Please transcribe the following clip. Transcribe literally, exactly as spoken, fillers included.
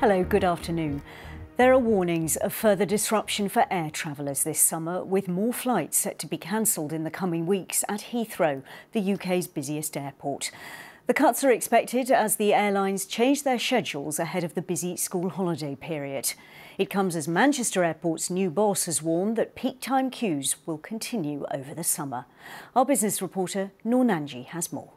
Hello, good afternoon. There are warnings of further disruption for air travellers this summer, with more flights set to be cancelled in the coming weeks at Heathrow, the U K's busiest airport. The cuts are expected as the airlines change their schedules ahead of the busy school holiday period. It comes as Manchester Airport's new boss has warned that peak time queues will continue over the summer. Our business reporter Noor Nanji has more.